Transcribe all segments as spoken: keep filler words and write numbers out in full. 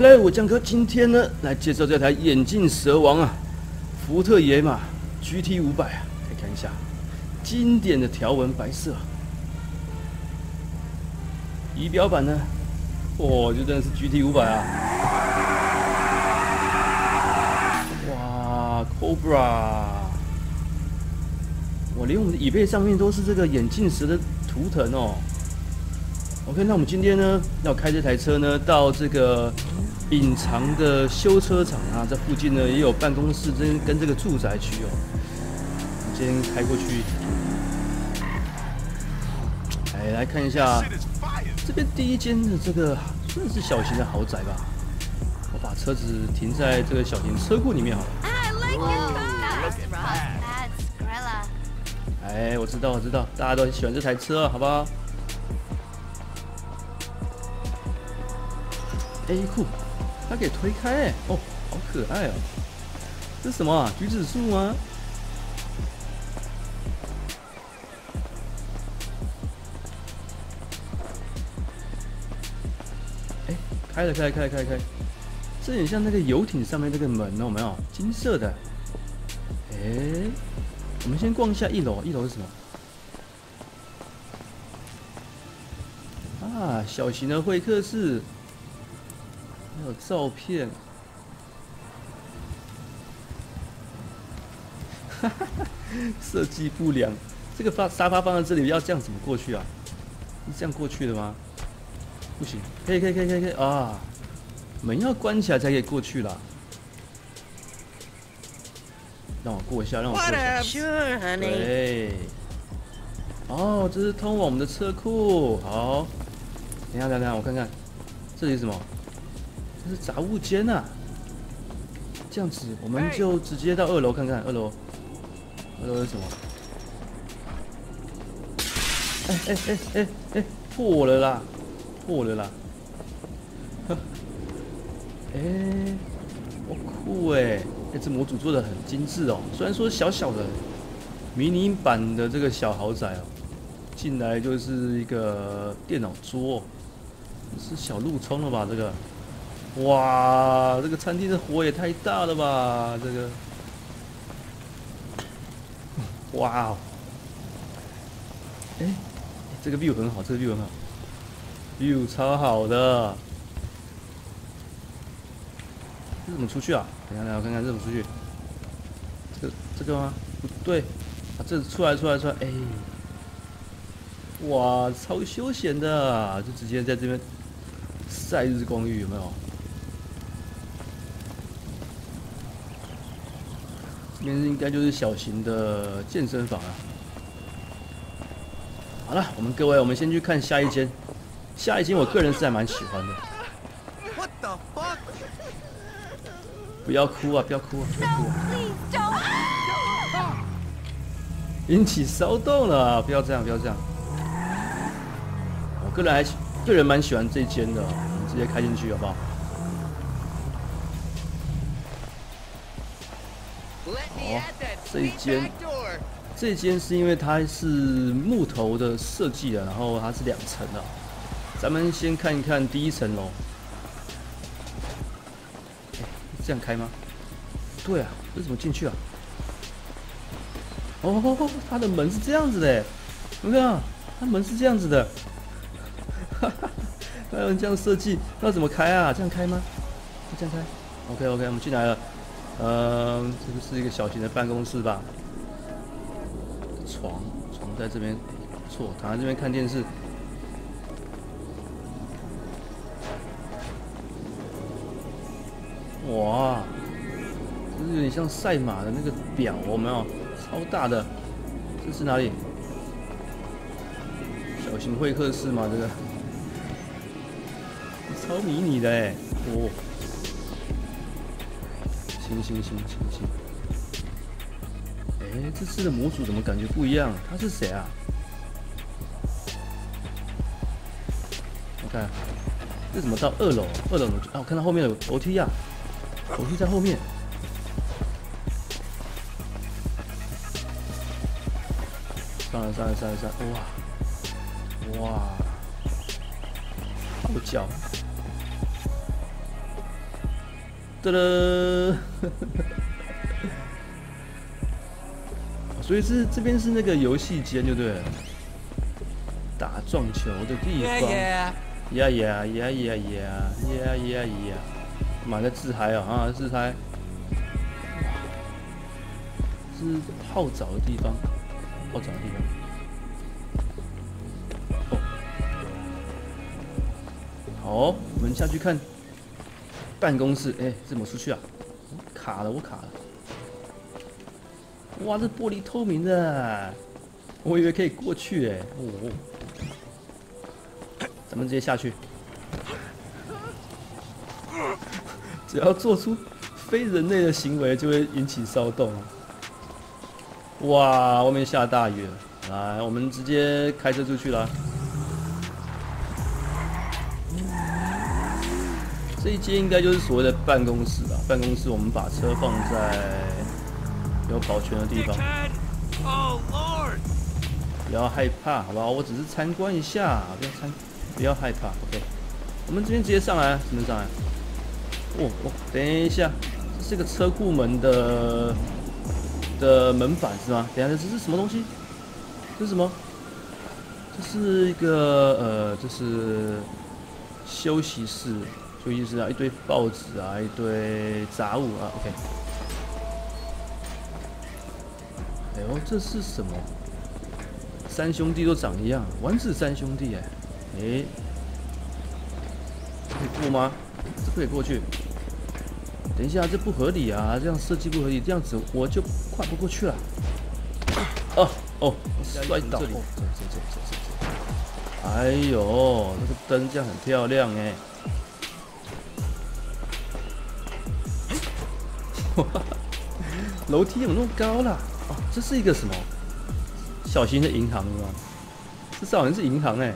Hello， 我江哥，今天呢来介绍这台眼镜蛇王啊，福特野马 G T 五百啊，可以看一下，经典的条纹白色。仪表板呢，哦，就真的是 G T 五百啊，哇 ，Cobra， 我连我们的椅背上面都是这个眼镜蛇的图腾哦。 OK， 那我们今天呢要开这台车呢到这个隐藏的修车厂啊，在附近呢也有办公室跟跟这个住宅区哦。我们先开过去，哎，来看一下这边第一间的这个算是小型的豪宅吧。我把车子停在这个小型车库里面好了。哎，我知道，我知道，大家都很喜欢这台车、啊，好不好？ 哎酷，它可以推开哎、欸，哦，好可爱哦、喔！这是什么啊？橘子树吗？哎、欸，开了，开了，开了，开了，开了！这很像那个游艇上面那个门哦、喔，有没有？金色的。哎、欸，我们先逛一下一楼，一楼是什么？啊，小型的会客室。 还有照片，哈哈哈，设计不良。这个放沙发放在这里，要这样怎么过去啊？是这样过去的吗？不行，可以可以可以可以可以啊！门要关起来才可以过去啦。让我过一下，让我过一下。对。哦，这是通往我们的车库。好，等一下等一下，我看看，这里是什么？ 这是杂物间啊，这样子我们就直接到二楼看看。二楼，二楼是什么？哎哎哎哎哎，破了啦，破了啦！呵，哎、欸，好酷哎、欸！哎、欸，这模组做的很精致哦，虽然说小小的迷你版的这个小豪宅哦，进来就是一个电脑桌，是小路冲了吧？这个。 哇，这个餐厅的火也太大了吧！这个，哇哦，哎、欸，这个 view 很好，这个 view 很好 ，view 超好的。这怎么出去啊？等一下，我看看这怎么出去。这个这个吗？不对，啊，这出来出来出来！哎、欸，哇，超休闲的，就直接在这边晒日光浴，有没有？ 这边应该就是小型的健身房啊。好了，我们各位，我们先去看下一间。下一间我个人是还蛮喜欢的。不要哭啊！不要哭啊！不要哭啊！引起骚动了，不要这样，不要这样。我个人还个人蛮喜欢这间的，我们直接开进去好不好？ 哦，这一间，这一间是因为它是木头的设计啊，然后它是两层的。咱们先看一看第一层楼，这样开吗？对啊，这怎么进去啊？哦，它的门是这样子的，有没有？它门是这样子的，哈哈，还有这样设计，那怎么开啊？这样开吗？这样开 ？OK OK， 我们进来了。 呃，这个是一个小型的办公室吧？床，床在这边，不错，躺在这边看电视。哇，这是有点像赛马的那个表，有没有？超大的，这是哪里？小型会客室嘛，这个超迷你的哎，哦。 行行行行行，哎，这次的模组怎么感觉不一样？他是谁啊？我看，这怎么到二楼？二楼啊，我看到后面有楼梯啊，楼梯在后面。上来上来上来上来，哇哇，号角。噔噔，所以是这边是那个游戏间，就对了，打撞球的地方。呀呀呀呀呀呀呀！妈在自嗨啊啊自嗨！是泡澡的地方，泡澡的地方。 哦，我们下去看办公室。哎、欸，怎么出去啊？卡了，我卡了。哇，这玻璃透明的，我以为可以过去哎、欸。哦，咱们直接下去。只要做出非人类的行为，就会引起骚动。哇，外面下大雨了，来，我们直接开车出去啦。 这一阶应该就是所谓的办公室吧？办公室，我们把车放在有保全的地方，不要害怕，好不好？我只是参观一下，不要参，不要害怕。OK， 我们这边直接上来，怎么上来？哦哦，等一下，这是个车库门的的门板是吗？等一下，这是什么东西？这是什么？这是一个呃，这是休息室。 休息室啊，一堆报纸啊，一堆杂物啊。OK。哎呦，这是什么？三兄弟都长一样，丸子三兄弟哎、欸。哎、欸，可以过吗？这可以过去。等一下，这不合理啊！这样设计不合理，这样子我就跨不过去了。哦哦，摔倒！走走走走走。哎呦，这个灯这样很漂亮哎、欸。 楼梯怎么那么高啦？哦，这是一个什么？小型的银行是吗？这是好像是银行哎、欸。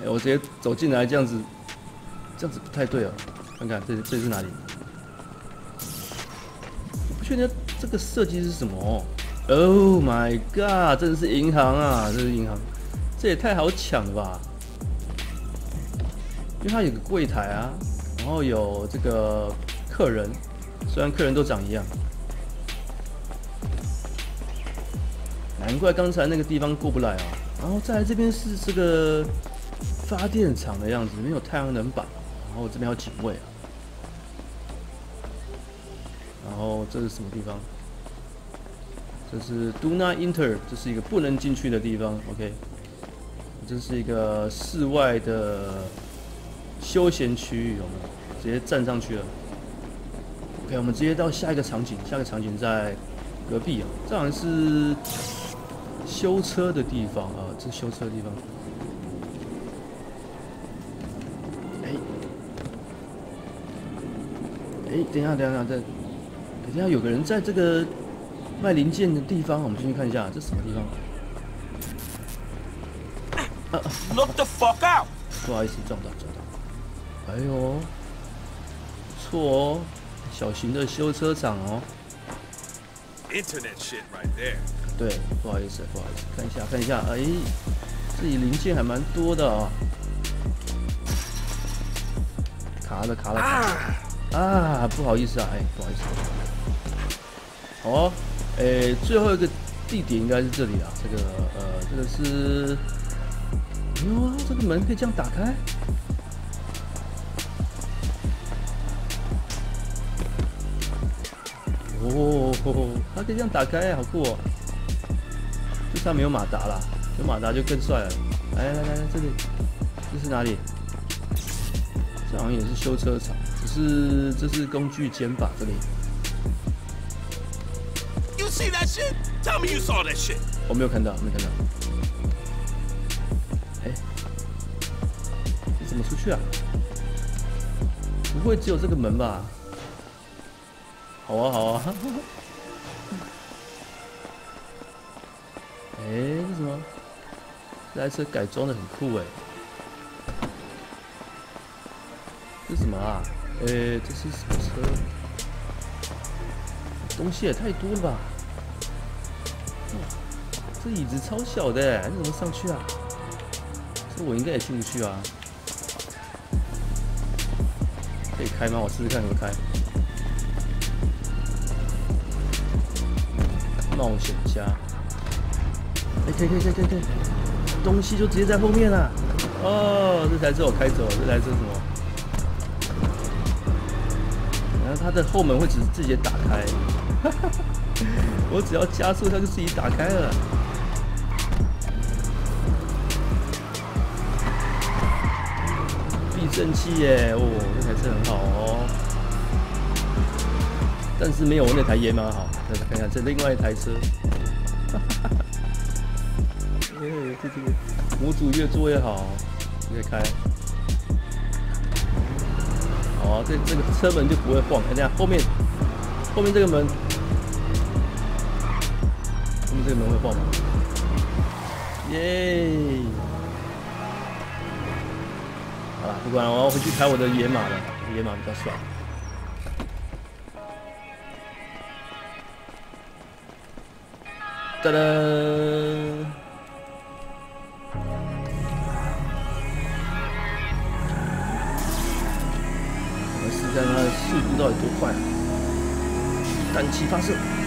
哎、欸，我直接走进来这样子，这样子不太对哦。看看这这是哪里？我不确定这个设计是什么。Oh my god！ 真的是银行啊，这是银行，这也太好抢了吧？因为它有个柜台啊。 然后有这个客人，虽然客人都长一样，难怪刚才那个地方过不来啊。然后再来这边是这个发电厂的样子，没有太阳能板。然后这边有警卫啊。然后这是什么地方？这是 Do Not Enter， 这是一个不能进去的地方。OK， 这是一个室外的。 休闲区域有没有？直接站上去了。OK， 我们直接到下一个场景，下一个场景在隔壁啊，这好像是修车的地方啊，这修车的地方。哎、欸，哎、欸，等一下，等一下，等一下，有个人在这个卖零件的地方，我们进去看一下，这是什么地方 ？Look the fuck out！ 不好意思，撞到，撞到。 哎呦，错哦，小型的修车厂哦。Internet shit right there。对，不好意思，不好意思，看一下，看一下，哎，自己零件还蛮多的啊、哦。卡了，卡了，卡了。啊，不好意思啊，哎，不好意思。好、哦，哎，最后一个地点应该是这里啊，这个，呃，这个是，哎呦，这个门可以这样打开。 哦，它可以这样打开，好酷哦！就差没有马达啦，有马达就更帅了。来来来来，这里这是哪里？这好像也是修车厂，只是这是工具间吧？这里。You see that shit? Tell me you saw that shit. 我没有看到，没看到。哎、欸，你怎么出去啊？不会只有这个门吧？ 好啊，好啊！哎、欸，这什么？这台车改装的很酷哎、欸！这是什么啊？哎、欸，这是什么车？东西也太多了吧！这椅子超小的、欸，你怎么上去啊？这我应该也进不去啊！开吗？我试试看怎么开。冒险家，哎、欸，可以可以可以可以可以，东西就直接在后面啦。哦，这台车我开走了，这台车什么？然后它的后门会只自己打开，我只要加速它就自己打开了。 正气耶！哦，那台车很好哦，但是没有我那台野马好。大家看一下这另外一台车，哈哈哈。哎，这这个模组越做越好，越开。好、啊，这这个车门就不会晃。看一下后面，后面这个门，后面这个门会晃吗？耶！ 好啦，不管了，我要回去开我的野马了，野马比较爽。噔噔！我们试一下它的速度到底多快啊！单骑发射。